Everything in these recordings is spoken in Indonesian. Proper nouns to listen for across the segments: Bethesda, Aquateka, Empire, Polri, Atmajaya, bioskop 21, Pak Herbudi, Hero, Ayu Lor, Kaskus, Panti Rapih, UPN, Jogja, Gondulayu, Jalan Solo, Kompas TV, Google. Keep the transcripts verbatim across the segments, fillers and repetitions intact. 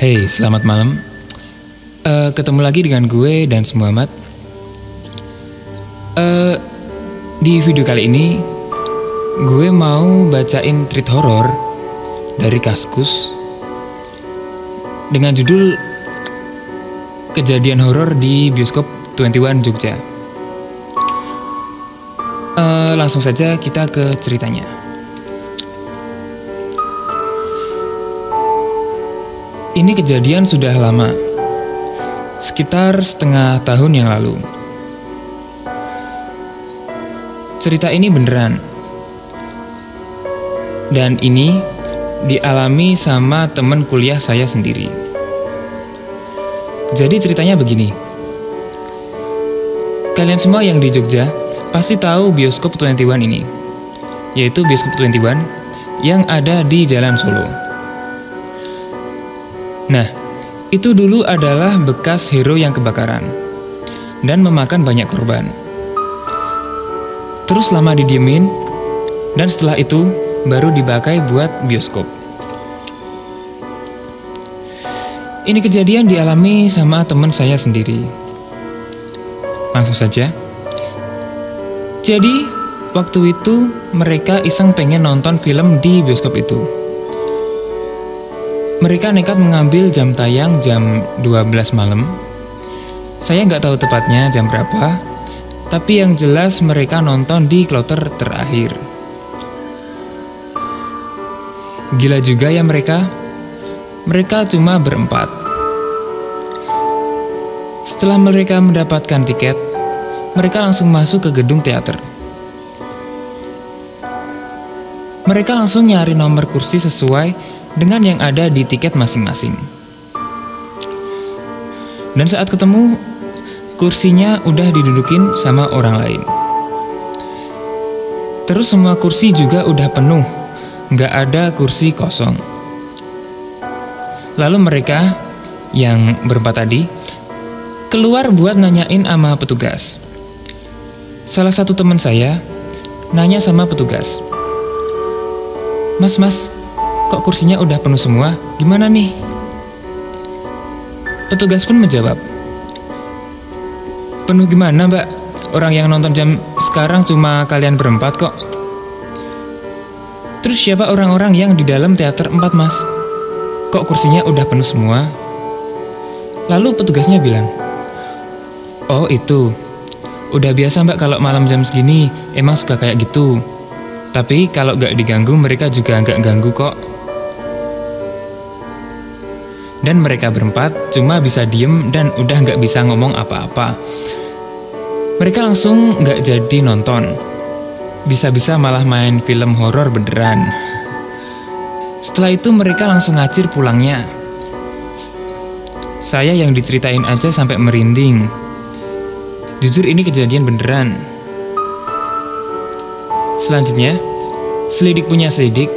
Hey, selamat malam. Uh, ketemu lagi dengan gue dan Muhammad. Uh, di video kali ini, gue mau bacain treat horor dari Kaskus dengan judul Kejadian Horor di Bioskop dua puluh satu Jogja. Uh, langsung saja kita ke ceritanya. Ini kejadian sudah lama, sekitar setengah tahun yang lalu. Cerita ini beneran, dan ini dialami sama teman kuliah saya sendiri. Jadi ceritanya begini. Kalian semua yang di Jogja pasti tahu bioskop dua puluh satu ini, yaitu bioskop dua puluh satu yang ada di Jalan Solo. Nah, itu dulu adalah bekas Hero yang kebakaran dan memakan banyak korban. Terus lama didiemin, dan setelah itu baru dipakai buat bioskop. Ini kejadian dialami sama teman saya sendiri. Langsung saja. Jadi, waktu itu mereka iseng pengen nonton film di bioskop itu. Mereka nekat mengambil jam tayang jam dua belas malam. Saya nggak tahu tepatnya jam berapa, tapi yang jelas mereka nonton di kloter terakhir. Gila juga ya mereka. Mereka cuma berempat. Setelah mereka mendapatkan tiket, mereka langsung masuk ke gedung teater. Mereka langsung nyari nomor kursi sesuai dengan yang ada di tiket masing-masing. Dan saat ketemu, kursinya udah didudukin sama orang lain. Terus semua kursi juga udah penuh, nggak ada kursi kosong. Lalu mereka, yang berempat tadi, keluar buat nanyain sama petugas. Salah satu teman saya nanya sama petugas, "Mas, mas, kok kursinya udah penuh semua? Gimana nih?" Petugas pun menjawab, "Penuh gimana, Mbak? Orang yang nonton jam sekarang cuma kalian berempat kok." "Terus siapa orang-orang yang di dalam teater empat, Mas? Kok kursinya udah penuh semua?" Lalu petugasnya bilang, "Oh itu, udah biasa Mbak kalau malam jam segini, emang suka kayak gitu. Tapi kalau gak diganggu, mereka juga gak ganggu kok." Dan mereka berempat cuma bisa diem dan udah nggak bisa ngomong apa-apa. Mereka langsung nggak jadi nonton. Bisa-bisa malah main film horor beneran. Setelah itu mereka langsung ngacir pulangnya. Saya yang diceritain aja sampai merinding. Jujur ini kejadian beneran. Selanjutnya, selidik punya selidik.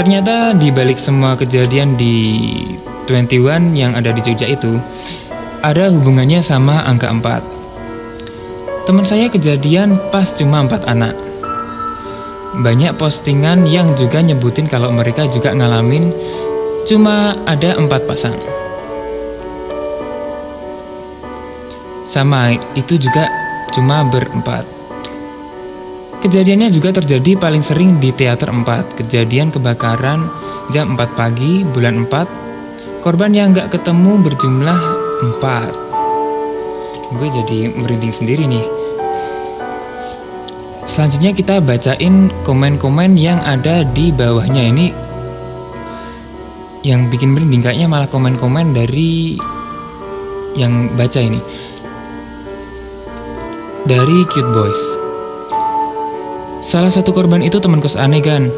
Ternyata di balik semua kejadian di dua puluh satu yang ada di Jogja itu ada hubungannya sama angka empat. Teman saya kejadian pas cuma empat anak. Banyak postingan yang juga nyebutin kalau mereka juga ngalamin cuma ada empat pasang. Sama itu juga cuma berempat. Kejadiannya juga terjadi paling sering di teater empat. Kejadian kebakaran jam empat pagi bulan empat. Korban yang nggak ketemu berjumlah empat. Gue jadi merinding sendiri nih. Selanjutnya kita bacain komen-komen yang ada di bawahnya ini. Yang bikin merinding kayaknya malah komen-komen dari yang baca ini. Dari Cute Boys. "Salah satu korban itu teman kos aneh kan.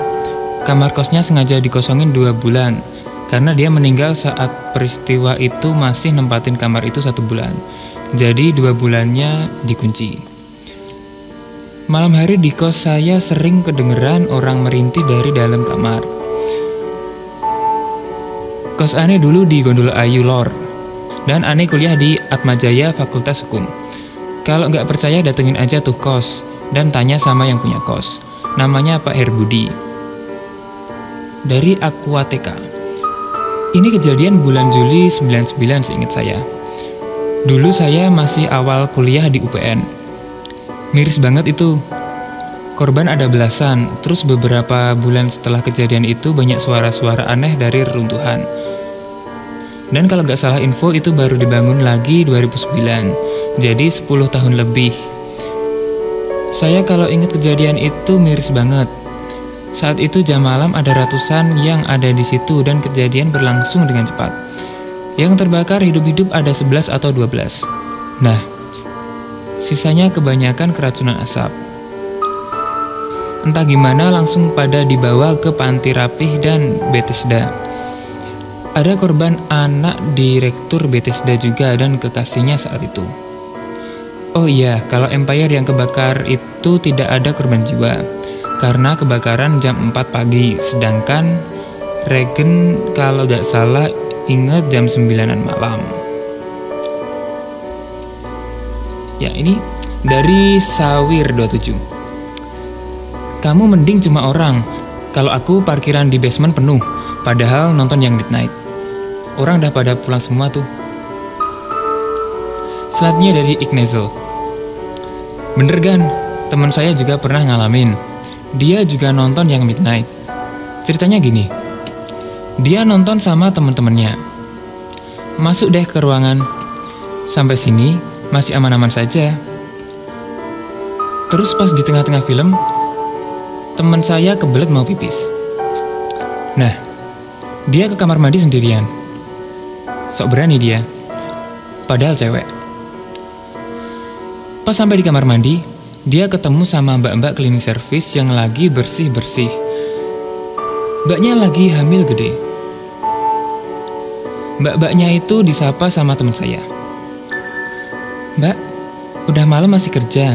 Kamar kosnya sengaja dikosongin dua bulan. Karena dia meninggal saat peristiwa itu masih nempatin kamar itu satu bulan. Jadi dua bulannya dikunci. Malam hari di kos saya sering kedengeran orang merintih dari dalam kamar. Kos aneh dulu di Gondulayu Ayu Lor. Dan aneh kuliah di Atmajaya Fakultas Hukum. Kalau nggak percaya datengin aja tuh kos. Dan tanya sama yang punya kos. Namanya Pak Herbudi." Dari Aquateka. Ini kejadian bulan Juli sembilan puluh sembilan seingat saya. Dulu saya masih awal kuliah di U P N. Miris banget itu. Korban ada belasan, terus beberapa bulan setelah kejadian itu banyak suara-suara aneh dari reruntuhan. Dan kalau nggak salah info itu baru dibangun lagi dua ribu sembilan, jadi sepuluh tahun lebih. Saya kalau ingat kejadian itu miris banget. Saat itu jam malam ada ratusan yang ada di situ dan kejadian berlangsung dengan cepat. Yang terbakar hidup-hidup ada sebelas atau dua belas. Nah, sisanya kebanyakan keracunan asap. Entah gimana langsung pada dibawa ke Panti Rapih dan Bethesda. Ada korban anak direktur Bethesda juga dan kekasihnya saat itu. Oh iya, kalau Empire yang kebakar itu tidak ada korban jiwa karena kebakaran jam empat pagi, sedangkan Regen kalau tidak salah ingat jam sembilanan malam. Ya, ini dari Sawir dua puluh tujuh. Kamu mending cuma orang. Kalau aku parkiran di basement penuh, padahal nonton yang midnight. Orang dah pada pulang semua tuh. Selanjutnya dari Ignazel. Bener kan, teman saya juga pernah ngalamin. Dia juga nonton yang midnight. Ceritanya gini, dia nonton sama teman-temannya. Masuk deh ke ruangan. Sampai sini masih aman-aman saja. Terus pas di tengah-tengah film, teman saya kebelet mau pipis. Nah, dia ke kamar mandi sendirian. Sok berani dia. Padahal cewek. Pas sampai di kamar mandi, dia ketemu sama mbak-mbak cleaning service yang lagi bersih-bersih. Mbaknya lagi hamil gede. Mbak-mbaknya itu disapa sama teman saya. Mbak, udah malam masih kerja.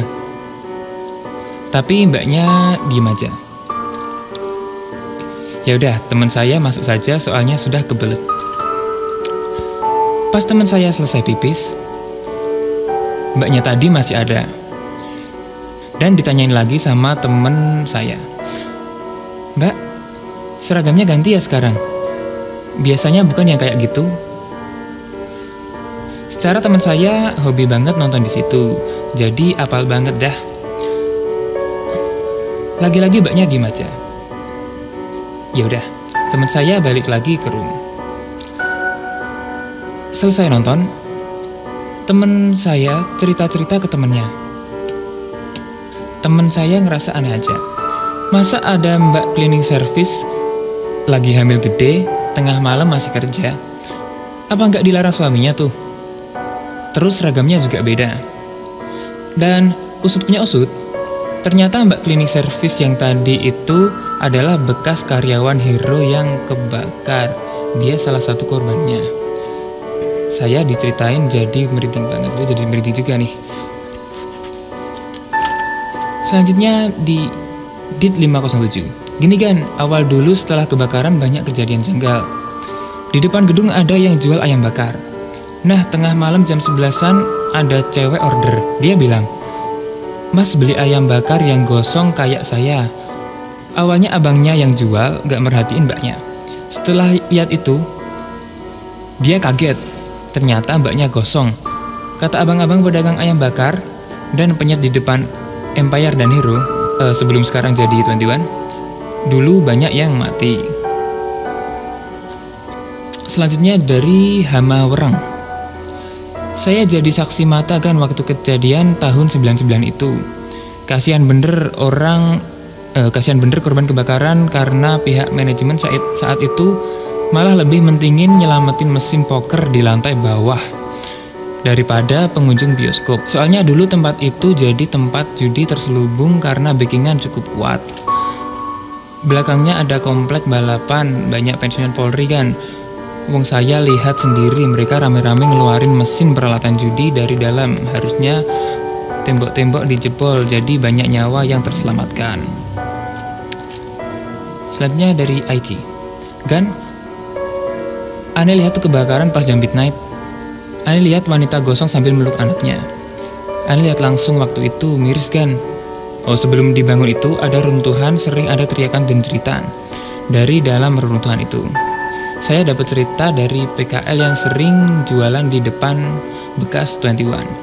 Tapi mbaknya diem aja. Ya udah, teman saya masuk saja soalnya sudah kebelet. Pas teman saya selesai pipis, mbaknya tadi masih ada. Dan ditanyain lagi sama teman saya. Mbak, seragamnya ganti ya sekarang? Biasanya bukan yang kayak gitu. Secara teman saya hobi banget nonton di situ. Jadi apal banget dah. Lagi-lagi mbaknya diem aja. Ya udah, teman saya balik lagi ke room. Selesai nonton, teman saya cerita-cerita ke temennya. Teman saya ngerasa aneh aja. Masa ada mbak cleaning service lagi hamil gede, tengah malam masih kerja? Apa nggak dilarang suaminya tuh? Terus seragamnya juga beda. Dan usut punya usut, ternyata mbak klinik servis yang tadi itu adalah bekas karyawan Hero yang kebakar. Dia salah satu korbannya. Saya diceritain jadi merinding banget. Gue jadi merinding juga nih. Selanjutnya di Dit lima nol tujuh. Gini kan, awal dulu setelah kebakaran banyak kejadian janggal. Di depan gedung ada yang jual ayam bakar. Nah, tengah malam jam sebelasan ada cewek order. Dia bilang, "Mas beli ayam bakar yang gosong kayak saya." Awalnya abangnya yang jual gak merhatiin mbaknya. Setelah lihat itu, dia kaget. Ternyata mbaknya gosong. Kata abang-abang pedagang ayam bakar dan penyet di depan Empire dan Hero, eh, sebelum sekarang jadi dua puluh satu, dulu banyak yang mati. Selanjutnya dari Hamawerang. Saya jadi saksi mata kan waktu kejadian tahun sembilan puluh sembilan itu. Kasihan bener orang, eh, kasihan bener korban kebakaran karena pihak manajemen saat, saat itu malah lebih mentingin nyelamatin mesin poker di lantai bawah daripada pengunjung bioskop. Soalnya dulu tempat itu jadi tempat judi terselubung karena backingan cukup kuat. Belakangnya ada komplek balapan, banyak pensiunan Polri kan. Wong saya lihat sendiri mereka rame-rame ngeluarin mesin peralatan judi dari dalam. Harusnya tembok-tembok dijebol, jadi banyak nyawa yang terselamatkan. Selanjutnya dari I G. Gan, Ane lihat tuh kebakaran pas jam midnight. Ane lihat wanita gosong sambil meluk anaknya. Ane lihat langsung waktu itu, miris kan? Oh, sebelum dibangun itu ada runtuhan, sering ada teriakan dan jeritan dari dalam runtuhan itu. saya dapat cerita dari P K L yang sering jualan di depan bekas dua puluh satu.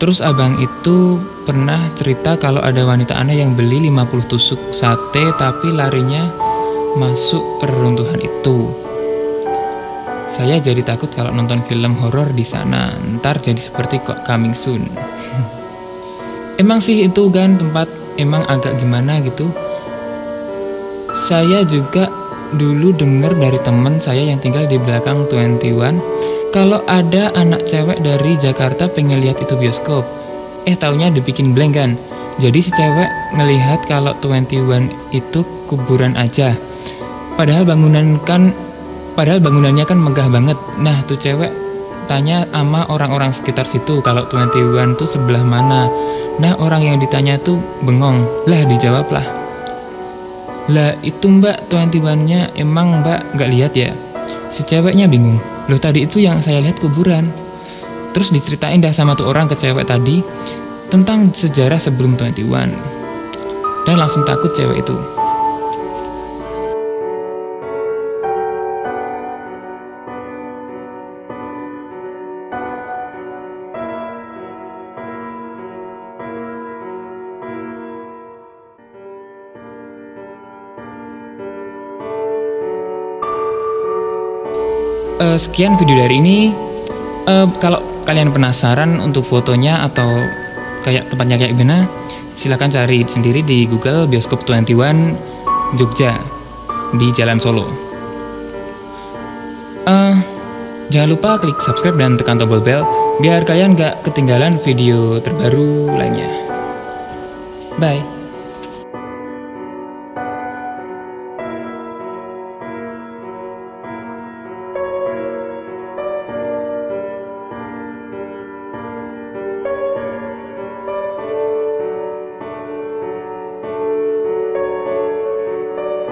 Terus abang itu pernah cerita kalau ada wanita aneh yang beli lima puluh tusuk sate tapi larinya masuk reruntuhan itu. Saya jadi takut kalau nonton film horor di sana, ntar jadi seperti kok coming soon. Emang sih itu kan tempat emang agak gimana gitu. Saya juga dulu dengar dari temen saya yang tinggal di belakang dua puluh satu kalau ada anak cewek dari Jakarta pengen lihat itu bioskop. Eh taunya dibikin blank kan. Jadi si cewek ngelihat kalau dua puluh satu itu kuburan aja. Padahal bangunan kan padahal bangunannya kan megah banget. Nah, tuh cewek tanya sama orang-orang sekitar situ kalau dua puluh satu tuh sebelah mana. Nah, orang yang ditanya tuh bengong. Lah dijawablah, "Lah itu mbak dua puluh satu-nya emang mbak nggak lihat ya?" Si ceweknya bingung. "Loh tadi itu yang saya lihat kuburan." Terus diceritain dah sama tuh orang ke cewek tadi tentang sejarah sebelum dua puluh satu. Dan langsung takut cewek itu. Sekian video dari ini. Uh, kalau kalian penasaran untuk fotonya atau kayak tempatnya kayak gimana, silahkan cari sendiri di Google Bioskop dua puluh satu Jogja di Jalan Solo. Uh, jangan lupa klik subscribe dan tekan tombol bell biar kalian gak ketinggalan video terbaru lainnya. Bye.